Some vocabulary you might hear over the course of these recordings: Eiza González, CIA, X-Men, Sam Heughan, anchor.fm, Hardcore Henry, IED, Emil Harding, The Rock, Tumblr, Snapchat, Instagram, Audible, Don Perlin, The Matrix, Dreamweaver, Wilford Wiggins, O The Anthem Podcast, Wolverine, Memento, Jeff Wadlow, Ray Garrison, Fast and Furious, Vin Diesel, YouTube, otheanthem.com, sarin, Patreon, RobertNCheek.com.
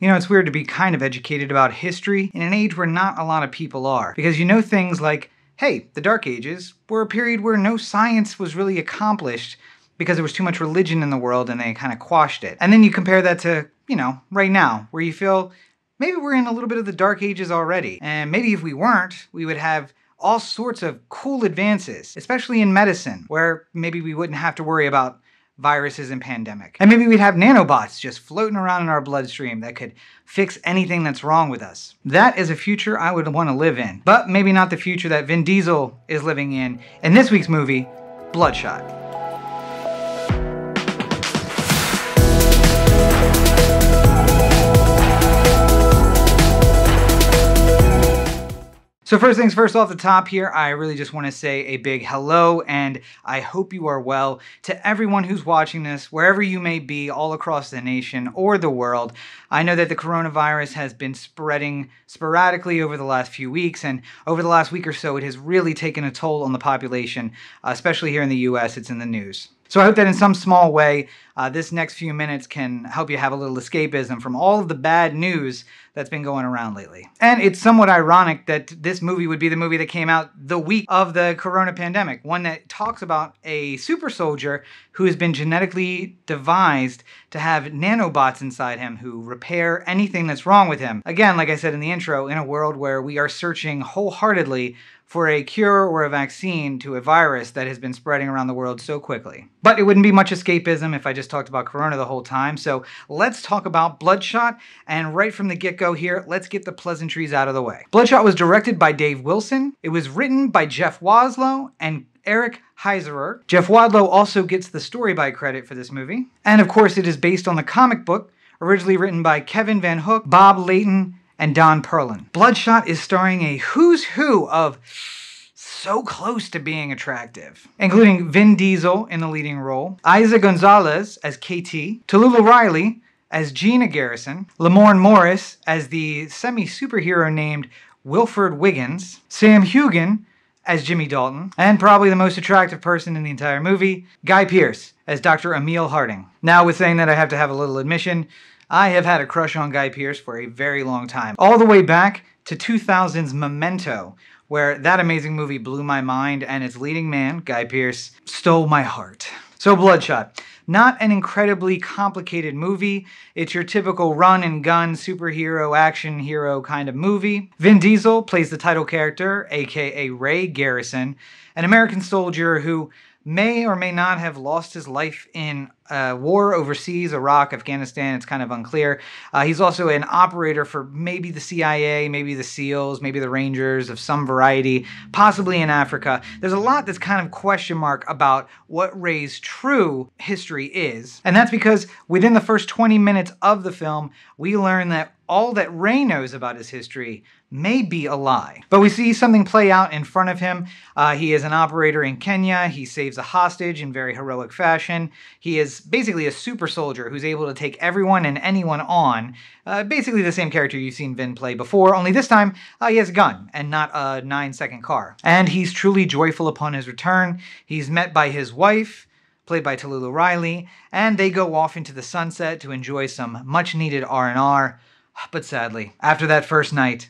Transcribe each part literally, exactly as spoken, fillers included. You know, it's weird to be kind of educated about history in an age where not a lot of people are, because you know things like, hey, the Dark Ages were a period where no science was really accomplished because there was too much religion in the world and they kind of quashed it. And then you compare that to, you know, right now, where you feel maybe we're in a little bit of the Dark Ages already, and maybe if we weren't, we would have all sorts of cool advances, especially in medicine, where maybe we wouldn't have to worry about viruses and pandemic. And maybe we'd have nanobots just floating around in our bloodstream that could fix anything that's wrong with us. That is a future I would want to live in, but maybe not the future that Vin Diesel is living in in this week's movie, Bloodshot. So first things first, off the top here, I really just want to say a big hello, and I hope you are well, to everyone who's watching this, wherever you may be, all across the nation or the world. I know that the coronavirus has been spreading sporadically over the last few weeks, and over the last week or so, it has really taken a toll on the population, especially here in the U S, it's in the news. So I hope that in some small way, uh, this next few minutes can help you have a little escapism from all of the bad news that's been going around lately. And it's somewhat ironic that this movie would be the movie that came out the week of the corona pandemic, one that talks about a super soldier who has been genetically devised to have nanobots inside him who repair anything that's wrong with him. Again, like I said in the intro, in a world where we are searching wholeheartedly for a cure or a vaccine to a virus that has been spreading around the world so quickly. But it wouldn't be much escapism if I just talked about corona the whole time, so let's talk about Bloodshot, and right from the get-go here, let's get the pleasantries out of the way. Bloodshot was directed by Dave Wilson, it was written by Jeff Wadlow and Eric Heiserer. Jeff Wadlow also gets the story by credit for this movie, and of course it is based on the comic book, originally written by Kevin Van Hook, Bob Layton, and Don Perlin. Bloodshot is starring a who's who of so close to being attractive, including Vin Diesel in the leading role, Eiza González as K T, Talulah Riley as Gina Garrison, Lamorne Morris as the semi-superhero named Wilford Wiggins, Sam Heughan as Jimmy Dalton, and probably the most attractive person in the entire movie, Guy Pearce as Doctor Emil Harding. Now, with saying that, I have to have a little admission. I have had a crush on Guy Pearce for a very long time, all the way back to two thousand's Memento, where that amazing movie blew my mind and its leading man, Guy Pearce, stole my heart. So Bloodshot, not an incredibly complicated movie. It's your typical run and gun superhero action hero kind of movie. Vin Diesel plays the title character, aka Ray Garrison, an American soldier who may or may not have lost his life in uh, war overseas, Iraq, Afghanistan, it's kind of unclear. Uh, he's also an operator for maybe the C I A, maybe the SEALs, maybe the Rangers of some variety, possibly in Africa. There's a lot that's kind of question mark about what Ray's true history is, and that's because within the first twenty minutes of the film, we learn that all that Ray knows about his history may be a lie. But we see something play out in front of him. Uh, he is an operator in Kenya. He saves a hostage in very heroic fashion. He is basically a super soldier who's able to take everyone and anyone on. Uh, basically the same character you've seen Vin play before, only this time uh, he has a gun and not a nine-second car. And he's truly joyful upon his return. He's met by his wife, played by Talulah Riley, and they go off into the sunset to enjoy some much-needed R and R. But sadly, after that first night,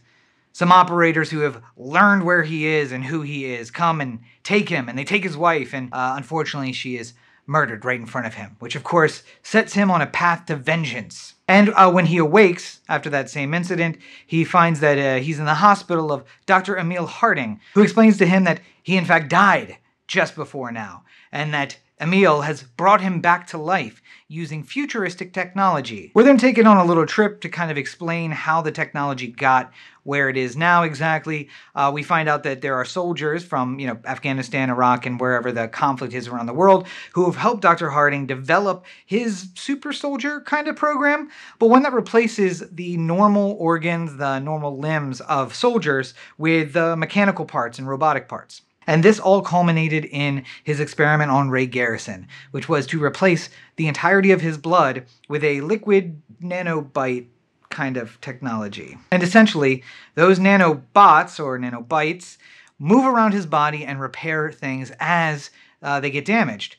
some operators who have learned where he is and who he is come and take him, and they take his wife, and uh, unfortunately she is murdered right in front of him, which of course sets him on a path to vengeance. And uh, when he awakes after that same incident, he finds that uh, he's in the hospital of Doctor Emil Harding, who explains to him that he in fact died just before now, and that Emil has brought him back to life using futuristic technology. We're then taken on a little trip to kind of explain how the technology got where it is now exactly. Uh, we find out that there are soldiers from, you know, Afghanistan, Iraq, and wherever the conflict is around the world who have helped Doctor Harding develop his super soldier kind of program, but one that replaces the normal organs, the normal limbs of soldiers with the uh, mechanical parts and robotic parts. And this all culminated in his experiment on Ray Garrison, which was to replace the entirety of his blood with a liquid nanobite kind of technology. And essentially, those nanobots, or nanobites, move around his body and repair things as uh, they get damaged.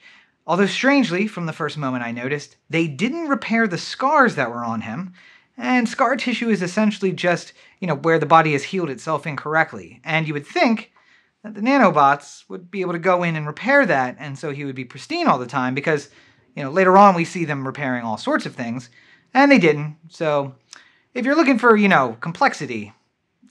Although strangely, from the first moment I noticed, they didn't repair the scars that were on him, And scar tissue is essentially just, you know, where the body has healed itself incorrectly. And you would think that the nanobots would be able to go in and repair that, and so he would be pristine all the time, because, you know, later on we see them repairing all sorts of things, and they didn't. So if you're looking for, you know, complexity,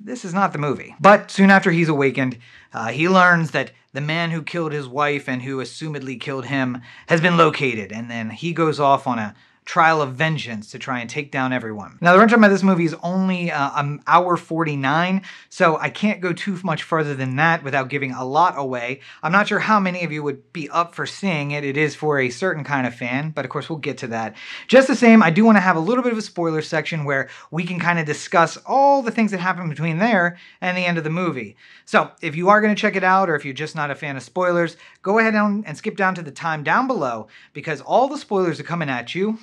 this is not the movie. But soon after he's awakened, uh, he learns that the man who killed his wife and who assumedly killed him has been located, and then he goes off on a trial of vengeance to try and take down everyone. Now, the runtime of this movie is only uh, an hour forty-nine, so I can't go too much further than that without giving a lot away. I'm not sure how many of you would be up for seeing it. It is for a certain kind of fan, but of course we'll get to that. Just the same, I do want to have a little bit of a spoiler section where we can kind of discuss all the things that happen between there and the end of the movie. So if you are going to check it out, or if you're just not a fan of spoilers, go ahead and skip down to the time down below, because all the spoilers are coming at you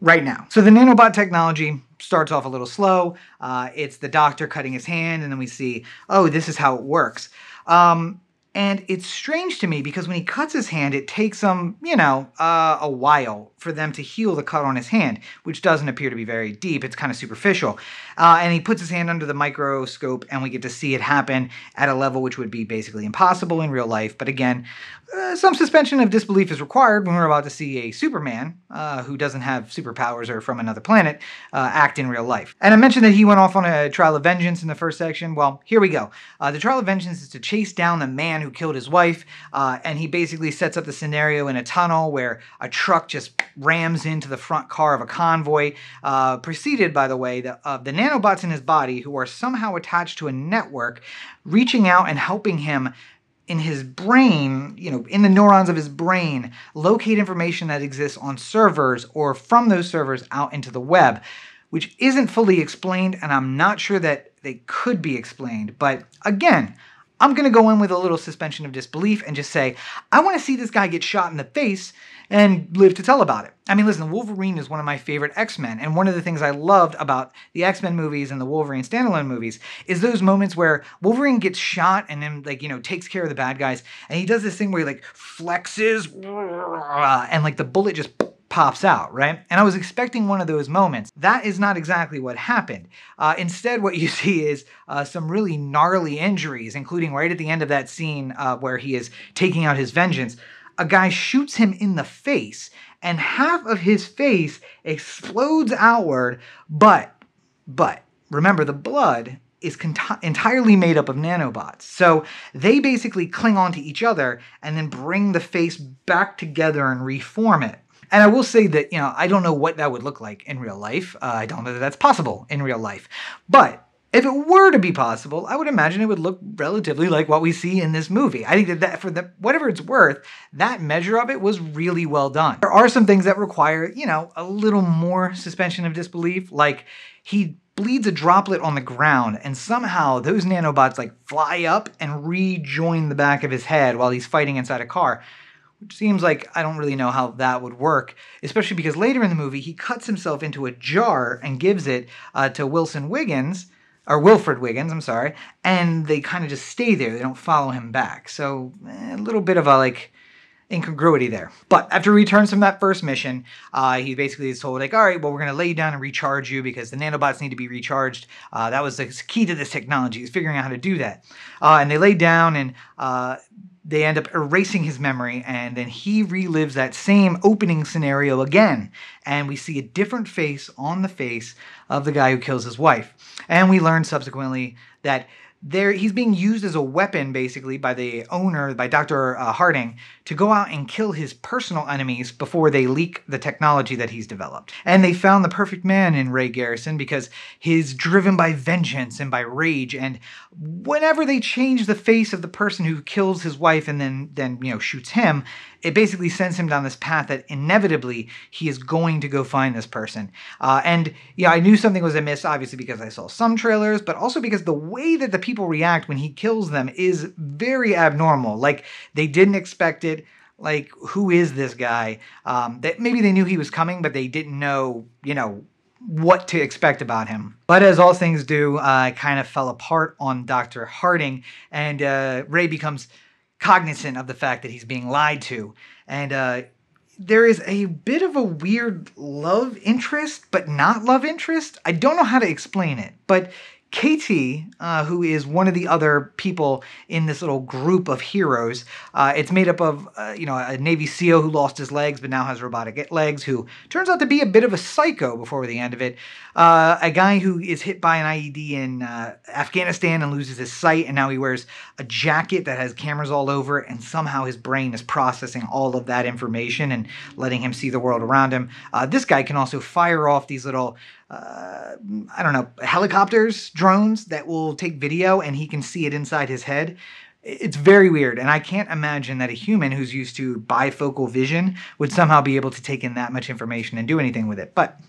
right now. So the nanobot technology starts off a little slow. Uh, it's the doctor cutting his hand, and then we see, oh, this is how it works. Um, and it's strange to me, because when he cuts his hand, it takes him, you know, uh, a while for them to heal the cut on his hand, which doesn't appear to be very deep. It's kind of superficial. Uh, and he puts his hand under the microscope, and we get to see it happen at a level which would be basically impossible in real life. But again, Uh, some suspension of disbelief is required when we're about to see a Superman, uh, who doesn't have superpowers or from another planet, uh, act in real life. And I mentioned that he went off on a trial of vengeance in the first section. Well, here we go. Uh, the trial of vengeance is to chase down the man who killed his wife, uh, and he basically sets up the scenario in a tunnel where a truck just rams into the front car of a convoy, uh, preceded, by the way, the, of the nanobots in his body, who are somehow attached to a network, reaching out and helping him in his brain, you know, in the neurons of his brain, locate information that exists on servers or from those servers out into the web, which isn't fully explained, and I'm not sure that they could be explained. But again, I'm going to go in with a little suspension of disbelief and just say, I want to see this guy get shot in the face and live to tell about it. I mean, listen, Wolverine is one of my favorite X-Men, and one of the things I loved about the X-Men movies and the Wolverine standalone movies is those moments where Wolverine gets shot and then, like, you know, takes care of the bad guys, and he does this thing where he, like, flexes, and, like, the bullet just pops out, right? And I was expecting one of those moments. That is not exactly what happened. Uh, instead, what you see is uh, some really gnarly injuries, including right at the end of that scene uh, where he is taking out his vengeance. A guy shoots him in the face, and half of his face explodes outward, but, but, remember, the blood is entirely made up of nanobots. So they basically cling onto each other and then bring the face back together and reform it. And I will say that, you know, I don't know what that would look like in real life. Uh, I don't know that that's possible in real life. But if it were to be possible, I would imagine it would look relatively like what we see in this movie. I think that, that for the, whatever it's worth, that measure of it was really well done. There are some things that require, you know, a little more suspension of disbelief, like he bleeds a droplet on the ground, and somehow those nanobots, like, fly up and rejoin the back of his head while he's fighting inside a car. Which seems like I don't really know how that would work, especially because later in the movie, he cuts himself into a jar and gives it uh, to Wilson Wiggins, or Wilfred Wiggins, I'm sorry, and they kind of just stay there. They don't follow him back. So eh, a little bit of a, like, incongruity there. But after he returns from that first mission, uh, he basically is told, like, all right, well, we're going to lay you down and recharge you because the nanobots need to be recharged. Uh, that was the key to this technology, is figuring out how to do that. Uh, and they lay down, and uh, they end up erasing his memory, and then he relives that same opening scenario again. And we see a different face on the face of the guy who kills his wife. And we learn subsequently that There, he's being used as a weapon, basically, by the owner, by Doctor Uh, Harding, to go out and kill his personal enemies before they leak the technology that he's developed. And they found the perfect man in Ray Garrison, because he's driven by vengeance and by rage, and whenever they change the face of the person who kills his wife and then, then you know, shoots him, it basically sends him down this path that inevitably he is going to go find this person. Uh, and, yeah, I knew something was amiss, obviously, because I saw some trailers, but also because the way that the people react when he kills them is very abnormal. Like, they didn't expect it. Like, who is this guy? Um, that maybe they knew he was coming, but they didn't know, you know, what to expect about him. But as all things do, I uh, kind of fell apart on Doctor Harding, and uh, Ray becomes cognizant of the fact that he's being lied to, and uh, there is a bit of a weird love interest, but not love interest. I don't know how to explain it, but Katie, uh, who is one of the other people in this little group of heroes, uh, it's made up of, uh, you know, a Navy SEAL who lost his legs but now has robotic legs, who turns out to be a bit of a psycho before the end of it, uh, a guy who is hit by an I E D in uh, Afghanistan and loses his sight, and now he wears a jacket that has cameras all over, and somehow his brain is processing all of that information and letting him see the world around him. Uh, this guy can also fire off these little... Uh, I don't know, helicopters, drones that will take video, and he can see it inside his head. It's very weird, and I can't imagine that a human who's used to bifocal vision would somehow be able to take in that much information and do anything with it. But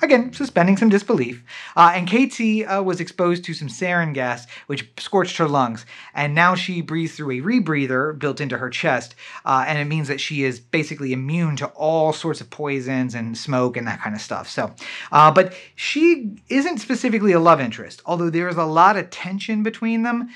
again, suspending some disbelief. Uh, and Katie uh, was exposed to some sarin gas, which scorched her lungs, and now she breathes through a rebreather built into her chest, uh, and it means that she is basically immune to all sorts of poisons and smoke and that kind of stuff. So, uh, but she isn't specifically a love interest, although there is a lot of tension between them.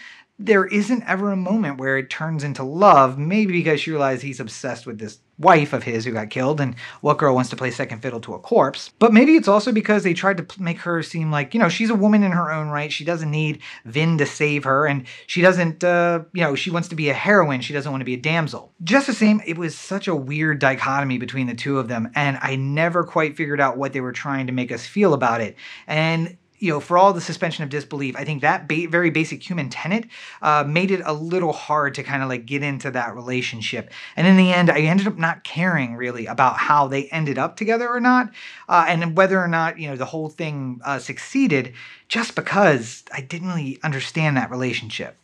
There isn't ever a moment where it turns into love, maybe because she realizes he's obsessed with this wife of his who got killed, and what girl wants to play second fiddle to a corpse? But maybe it's also because they tried to make her seem like, you know, she's a woman in her own right, she doesn't need Vin to save her, and she doesn't, uh, you know, she wants to be a heroine, she doesn't want to be a damsel. Just the same, it was such a weird dichotomy between the two of them, and I never quite figured out what they were trying to make us feel about it. And you know, for all the suspension of disbelief, I think that ba very basic human tenet uh, made it a little hard to kind of like get into that relationship. And in the end, I ended up not caring really about how they ended up together or not, uh, and whether or not, you know, the whole thing uh, succeeded, just because I didn't really understand that relationship.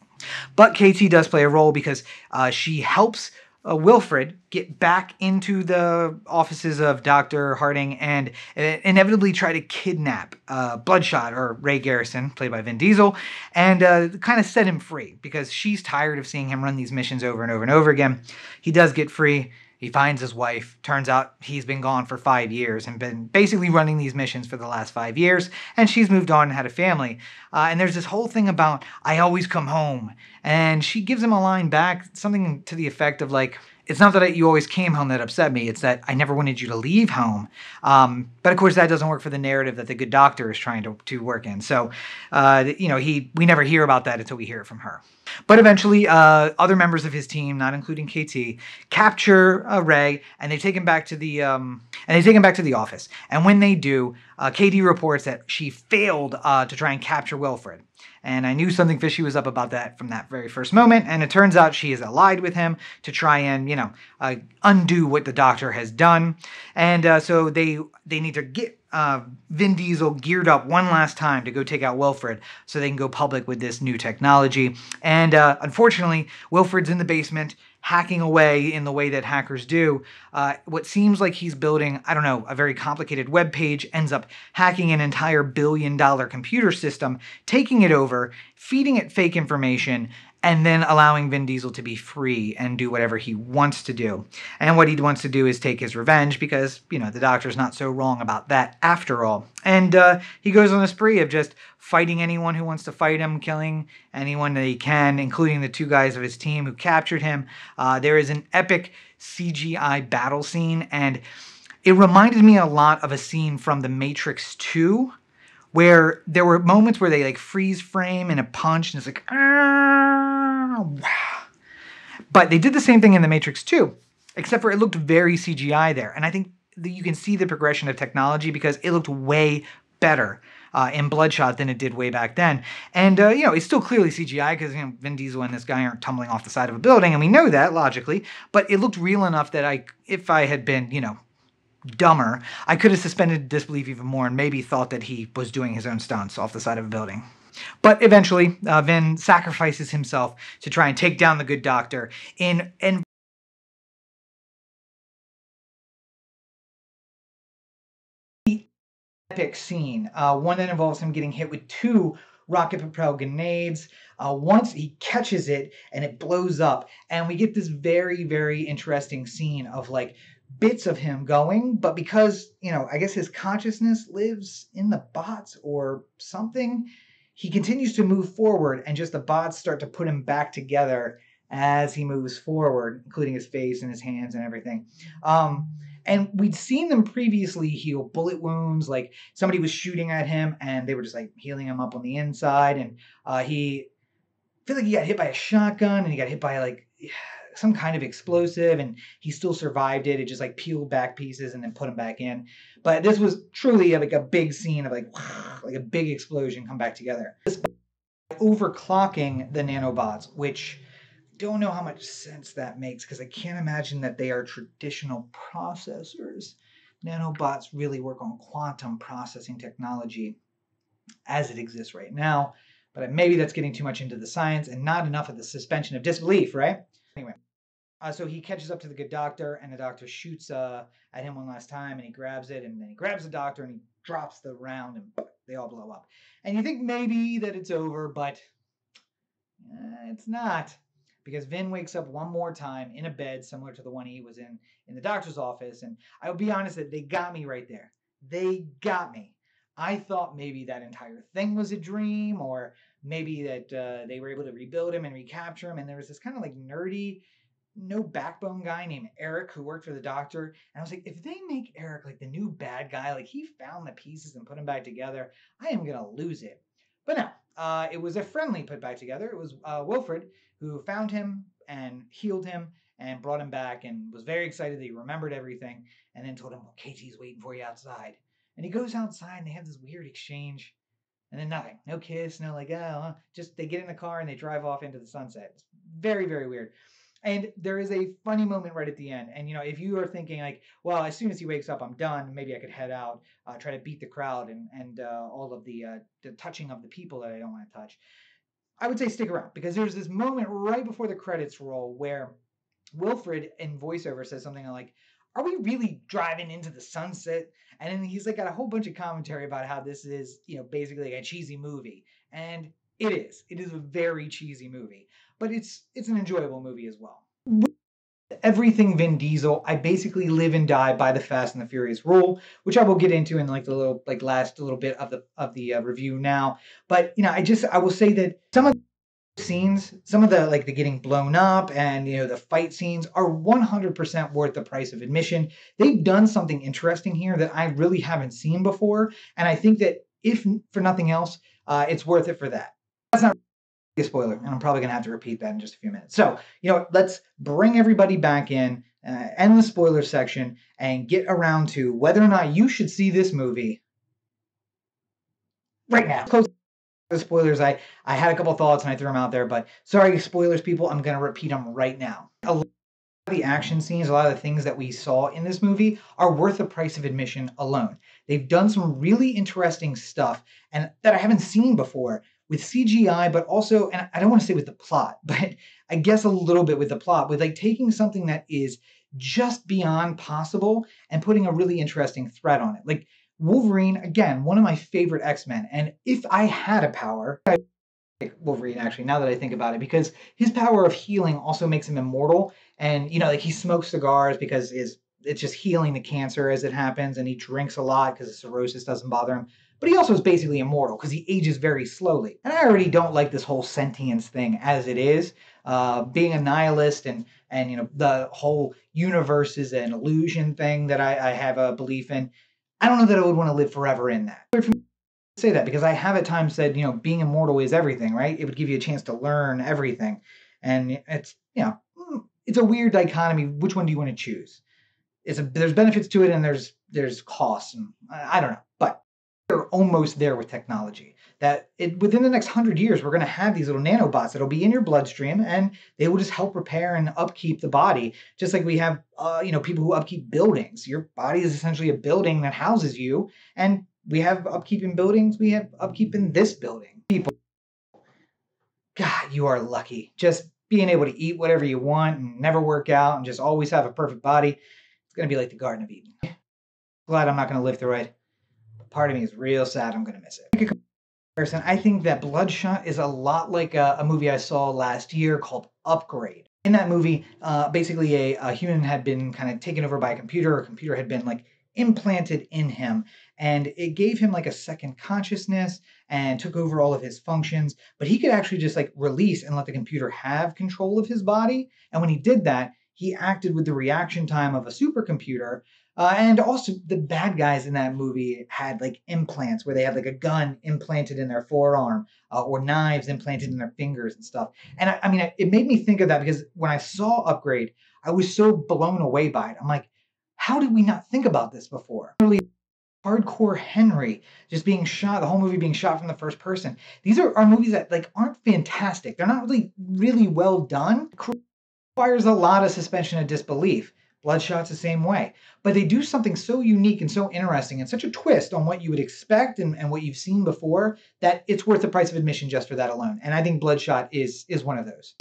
But Katie does play a role because uh, she helps Uh, Wilfred get back into the offices of Doctor Harding and uh, inevitably try to kidnap uh, Bloodshot, or Ray Garrison, played by Vin Diesel, and uh, kind of set him free because she's tired of seeing him run these missions over and over and over again. He does get free. He finds his wife. Turns out he's been gone for five years and been basically running these missions for the last five years, and she's moved on and had a family. Uh, and there's this whole thing about, I always come home. And she gives him a line back, something to the effect of like, it's not that you always came home that upset me, it's that I never wanted you to leave home. Um, but of course that doesn't work for the narrative that the good doctor is trying to, to work in. So, uh, you know, he we never hear about that until we hear it from her. But eventually, uh, other members of his team, not including K T, capture uh, Ray, and they take him back to the um, and they take him back to the office. And when they do, uh, K T reports that she failed uh, to try and capture Wilfred. And I knew something fishy was up about that from that very first moment. And it turns out she has allied with him to try and, you know, uh, undo what the doctor has done. And uh, so they they need to get uh, Vin Diesel geared up one last time to go take out Wilfred so they can go public with this new technology. And uh, unfortunately, Wilfred's in the basement, hacking away in the way that hackers do. Uh, what seems like he's building, I don't know, a very complicated web page, ends up hacking an entire billion dollar computer system, taking it over, feeding it fake information, and then allowing Vin Diesel to be free and do whatever he wants to do. And what he wants to do is take his revenge because, you know, the doctor's not so wrong about that after all. And uh, he goes on a spree of just fighting anyone who wants to fight him, killing anyone that he can, including the two guys of his team who captured him. Uh, there is an epic C G I battle scene, and it reminded me a lot of a scene from The Matrix two, where there were moments where they like freeze frame and a punch, and it's like, ah, wow. But they did the same thing in The Matrix two, except for it looked very C G I there. And I think that you can see the progression of technology because it looked way better Uh, in Bloodshot than it did way back then. And, uh, you know, it's still clearly C G I because, you know, Vin Diesel and this guy aren't tumbling off the side of a building, and we know that, logically, but it looked real enough that I, if I had been, you know, dumber, I could have suspended disbelief even more and maybe thought that he was doing his own stunts off the side of a building. But eventually, uh, Vin sacrifices himself to try and take down the good doctor in... in epic scene, uh, one that involves him getting hit with two rocket-propelled grenades. Uh, once he catches it and it blows up, and we get this very, very interesting scene of like bits of him going, but because, you know, I guess his consciousness lives in the bots or something, he continues to move forward, and just the bots start to put him back together as he moves forward, including his face and his hands and everything. Um, And we'd seen them previously heal bullet wounds. Like somebody was shooting at him and they were just like healing him up on the inside. And uh, he I feel like he got hit by a shotgun and he got hit by like some kind of explosive, and he still survived it. It just like peeled back pieces and then put him back in. But this was truly like a big scene of like, like a big explosion come back together. This overclocking the nanobots, which don't know how much sense that makes because I can't imagine that they are traditional processors. Nanobots really work on quantum processing technology as it exists right now, but maybe that's getting too much into the science and not enough of the suspension of disbelief, right? Anyway, uh, so he catches up to the good doctor, and the doctor shoots uh, at him one last time, and he grabs it, and then he grabs the doctor, and he drops the round, and they all blow up. And you think maybe that it's over, but uh, it's not. Because Vin wakes up one more time in a bed similar to the one he was in in the doctor's office. And I'll be honest that they got me right there. They got me. I thought maybe that entire thing was a dream, or maybe that uh, they were able to rebuild him and recapture him. And there was this kind of like nerdy, no backbone guy named Eric who worked for the doctor. And I was like, if they make Eric like the new bad guy, like he found the pieces and put them back together, I am going to lose it. But no. Uh, it was a friendly put back together. It was uh, Wilfred who found him and healed him and brought him back and was very excited that he remembered everything, and then told him, well, K T's waiting for you outside. And he goes outside and they have this weird exchange, and then nothing. No kiss, no like, oh, just they get in the car and they drive off into the sunset. It's very, very weird. And there is a funny moment right at the end. And, you know, if you are thinking like, well, as soon as he wakes up, I'm done. Maybe I could head out, uh, try to beat the crowd and, and uh, all of the, uh, the touching of the people that I don't want to touch. I would say stick around, because there's this moment right before the credits roll where Wilfred in voiceover says something like, are we really driving into the sunset? And then he's like got a whole bunch of commentary about how this is, you know, basically like a cheesy movie. And it is. It is a very cheesy movie, but it's it's an enjoyable movie as well. Everything Vin Diesel, I basically live and die by the Fast and the Furious rule, which I will get into in like the little like last little bit of the of the uh, review now. But you know, I just I will say that some of the scenes, some of the like the getting blown up and you know the fight scenes are one hundred percent worth the price of admission. They've done something interesting here that I really haven't seen before, and I think that if for nothing else, uh, it's worth it for that. That's not a spoiler, and I'm probably going to have to repeat that in just a few minutes. So, you know, let's bring everybody back in, uh, end the spoiler section, and get around to whether or not you should see this movie right now. Close the spoilers. I, I had a couple thoughts, and I threw them out there, but sorry, spoilers, people. I'm going to repeat them right now. A lot of the action scenes, a lot of the things that we saw in this movie are worth the price of admission alone. They've done some really interesting stuff and that I haven't seen before, with C G I, but also, and I don't want to say with the plot, but I guess a little bit with the plot, with like taking something that is just beyond possible and putting a really interesting threat on it. Like Wolverine, again, one of my favorite X-Men. And if I had a power, I like Wolverine actually, now that I think about it, because his power of healing also makes him immortal. And, you know, like he smokes cigars because his, it's just healing the cancer as it happens. And he drinks a lot because the cirrhosis doesn't bother him. But he also is basically immortal because he ages very slowly. And I already don't like this whole sentience thing as it is. Uh, being a nihilist and, and you know the whole universe is an illusion thing that I, I have a belief in. I don't know that I would want to live forever in that. It's weird for me to say that because I have at times said, you know, being immortal is everything, right? It would give you a chance to learn everything. And it's, you know, it's a weird dichotomy. Which one do you want to choose? It's a, there's benefits to it and there's, there's costs. And I, I don't know. But we're almost there with technology that it, within the next hundred years, we're going to have these little nanobots that'll be in your bloodstream and they will just help repair and upkeep the body. Just like we have, uh, you know, people who upkeep buildings. Your body is essentially a building that houses you. And we have upkeep in buildings. We have upkeep in this building. People, God, you are lucky. Just being able to eat whatever you want and never work out and just always have a perfect body. It's going to be like the Garden of Eden. Glad I'm not going to live through it. Part of me is real sad. I'm going to miss it. I think that Bloodshot is a lot like a, a movie I saw last year called Upgrade. In that movie, uh, basically a, a human had been kind of taken over by a computer. A computer had been like implanted in him, and it gave him like a second consciousness and took over all of his functions. But he could actually just like release and let the computer have control of his body. And when he did that, he acted with the reaction time of a supercomputer. Uh, and also the bad guys in that movie had like implants where they had like a gun implanted in their forearm uh, or knives implanted in their fingers and stuff. And I, I mean, it made me think of that because when I saw Upgrade, I was so blown away by it. I'm like, how did we not think about this before? Really, Hardcore Henry just being shot, the whole movie being shot from the first person. These are, are movies that like aren't fantastic. They're not really, really well done. It requires a lot of suspension of disbelief. Bloodshot's the same way. But they do something so unique and so interesting and such a twist on what you would expect and, and what you've seen before that it's worth the price of admission just for that alone. And I think Bloodshot is, is one of those.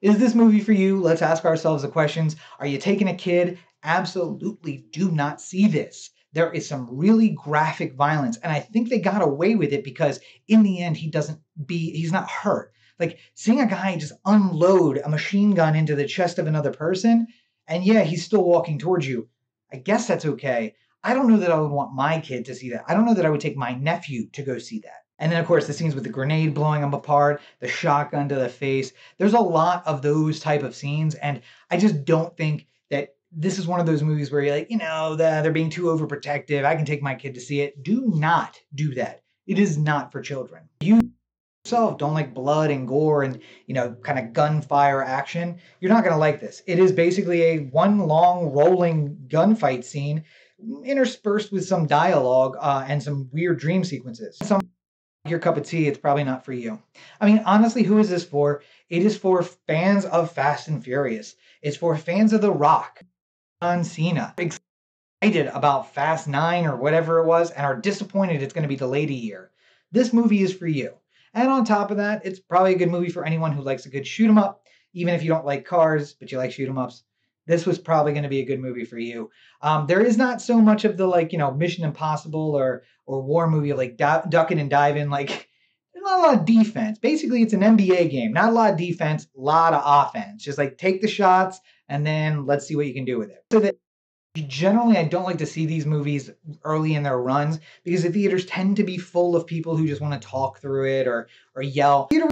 Is this movie for you? Let's ask ourselves the questions. Are you taking a kid? Absolutely do not see this. There is some really graphic violence. And I think they got away with it because in the end, he doesn't be, he's not hurt. Like seeing a guy just unload a machine gun into the chest of another person, and yeah, he's still walking towards you. I guess that's okay. I don't know that I would want my kid to see that. I don't know that I would take my nephew to go see that. And then, of course, the scenes with the grenade blowing him apart, the shotgun to the face. There's a lot of those type of scenes, and I just don't think that this is one of those movies where you're like, you know, the, they're being too overprotective. I can take my kid to see it. Do not do that. It is not for children. You yourself don't like blood and gore and, you know, kind of gunfire action, you're not going to like this. It is basically a one long rolling gunfight scene interspersed with some dialogue uh, and some weird dream sequences. Some your cup of tea, it's probably not for you. I mean, honestly, who is this for? It is for fans of Fast and Furious. It's for fans of The Rock, John Cena, excited about Fast nine or whatever it was, and are disappointed it's going to be delayed a year. This movie is for you. And on top of that, it's probably a good movie for anyone who likes a good shoot 'em up, even if you don't like cars, but you like shoot 'em ups. This was probably going to be a good movie for you. Um, there is not so much of the like, you know, Mission Impossible or or war movie of like du ducking and diving. Like, there's not a lot of defense. Basically, it's an N B A game. Not a lot of defense, a lot of offense. Just like take the shots and then let's see what you can do with it. So that generally, I don't like to see these movies early in their runs because the theaters tend to be full of people who just want to talk through it or or yell. Theater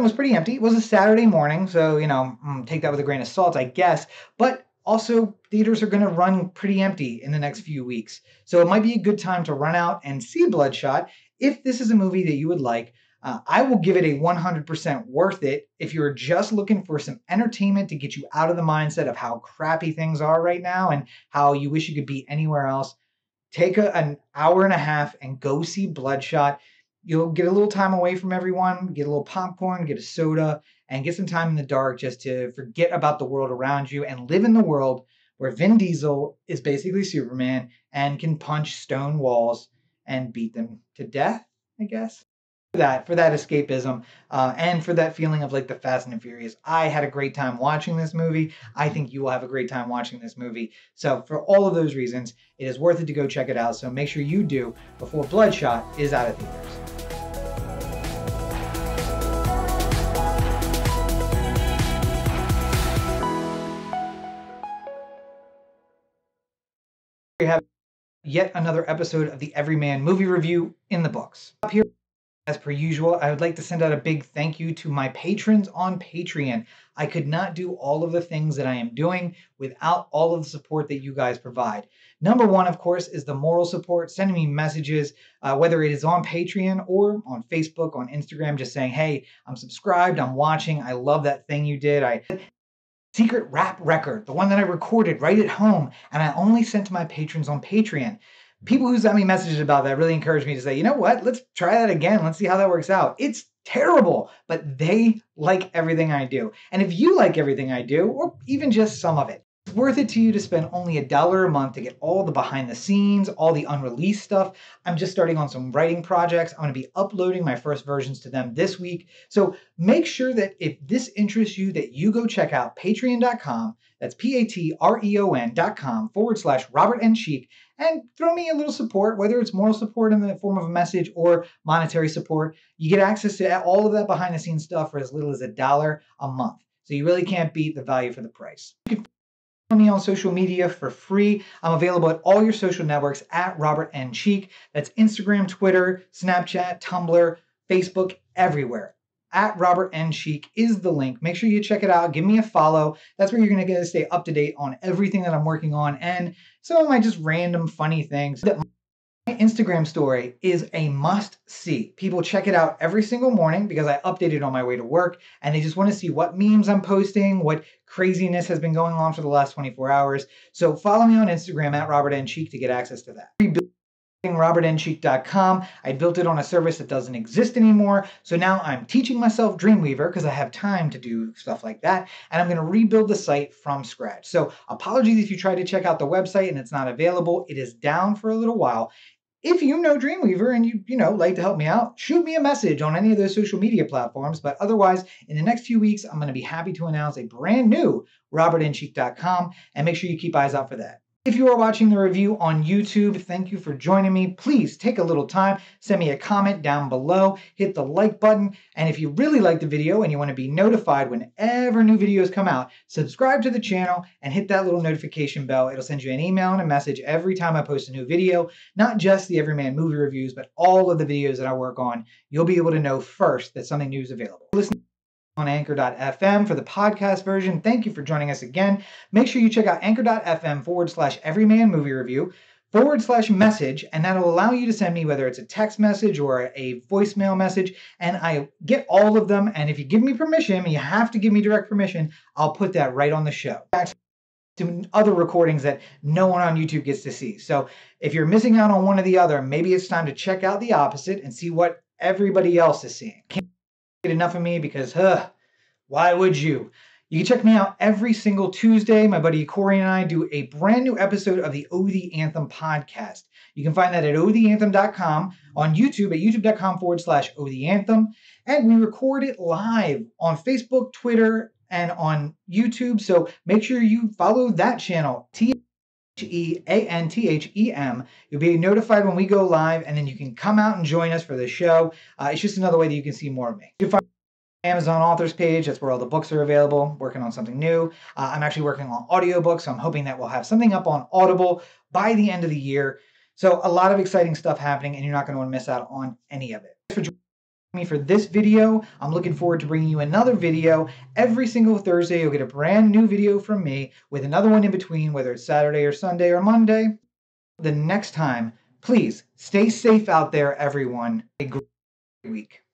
was pretty empty. It was a Saturday morning, so, you know, take that with a grain of salt, I guess. But also, theaters are going to run pretty empty in the next few weeks. So it might be a good time to run out and see Bloodshot if this is a movie that you would like. Uh, I will give it a one hundred percent worth it if you're just looking for some entertainment to get you out of the mindset of how crappy things are right now and how you wish you could be anywhere else. Take a, an hour and a half and go see Bloodshot. You'll get a little time away from everyone, get a little popcorn, get a soda, and get some time in the dark just to forget about the world around you and live in the world where Vin Diesel is basically Superman and can punch stone walls and beat them to death, I guess. that for that escapism uh and for that feeling of like the Fast and Furious. I had a great time watching this movie. I think you will have a great time watching this movie. So for all of those reasons, it is worth it to go check it out. So make sure you do before Bloodshot is out of theaters. We have yet another episode of the Everyman Movie Review in the books. Up here, as per usual, I would like to send out a big thank you to my patrons on Patreon. I could not do all of the things that I am doing without all of the support that you guys provide. Number one, of course, is the moral support, sending me messages, uh, whether it is on Patreon or on Facebook, on Instagram, just saying, hey, I'm subscribed, I'm watching, I love that thing you did. I secret rap record, the one that I recorded right at home, and I only sent to my patrons on Patreon. People who sent me messages about that really encouraged me to say, you know what, let's try that again. Let's see how that works out. It's terrible, but they like everything I do. And if you like everything I do, or even just some of it, it's worth it to you to spend only a dollar a month to get all the behind the scenes, all the unreleased stuff. I'm just starting on some writing projects. I'm going to be uploading my first versions to them this week. So make sure that if this interests you, that you go check out patreon dot com. That's P A T R E O N dot com forward slash Robert N Cheek. And throw me a little support, whether it's moral support in the form of a message or monetary support. You get access to all of that behind the scenes stuff for as little as a dollar a month. So you really can't beat the value for the price. You can follow me on social media for free. I'm available at all your social networks at Robert N Cheek. That's Instagram, Twitter, Snapchat, Tumblr, Facebook, everywhere. at Robert N Cheek is the link. Make sure you check it out. Give me a follow. That's where you're going to get to stay up to date on everything that I'm working on and some of my just random funny things. That my Instagram story is a must see. People check it out every single morning because I update it on my way to work and they just want to see what memes I'm posting, what craziness has been going on for the last twenty-four hours. So follow me on Instagram at Robert N Cheek to get access to that. Robert N Cheek dot com. I built it on a service that doesn't exist anymore. So now I'm teaching myself Dreamweaver because I have time to do stuff like that. And I'm going to rebuild the site from scratch. So apologies if you try to check out the website and it's not available. It is down for a little while. If you know Dreamweaver and you, you know, like to help me out, shoot me a message on any of those social media platforms. But otherwise, in the next few weeks, I'm going to be happy to announce a brand new Robert N Cheek dot com. And make sure you keep eyes out for that. If you are watching the review on YouTube, thank you for joining me. Please take a little time, send me a comment down below, hit the like button, and if you really like the video and you want to be notified whenever new videos come out, subscribe to the channel and hit that little notification bell. It'll send you an email and a message every time I post a new video, not just the Everyman Movie Reviews, but all of the videos that I work on. You'll be able to know first that something new is available. Listen on anchor dot f m for the podcast version. Thank you for joining us again. Make sure you check out anchor dot f m forward slash everyman movie review forward slash message, and that'll allow you to send me whether it's a text message or a voicemail message, and I get all of them, and if you give me permission, and you have to give me direct permission, I'll put that right on the show. Back to other recordings that no one on YouTube gets to see. So if you're missing out on one or the other, maybe it's time to check out the opposite and see what everybody else is seeing. Can't enough of me because huh, why would you? You can check me out every single Tuesday. My buddy Corey and I do a brand new episode of the O The Anthem Podcast. You can find that at o the anthem dot com, on YouTube at youtube.com forward slash O The Anthem. And we record it live on Facebook, Twitter, and on YouTube. So make sure you follow that channel, T H E A N T H E M. You'll be notified when we go live, and then you can come out and join us for the show. Uh, it's just another way that you can see more of me. You can find my Amazon authors page. That's where all the books are available. Working on something new. Uh, I'm actually working on audiobooks, so I'm hoping that we'll have something up on Audible by the end of the year. So a lot of exciting stuff happening, and you're not going to want to miss out on any of it. Thanks for joining me for this video. I'm looking forward to bringing you another video every single Thursday. You'll get a brand new video from me with another one in between, whether it's Saturday or Sunday or Monday. The next time, please stay safe out there, everyone. A great week.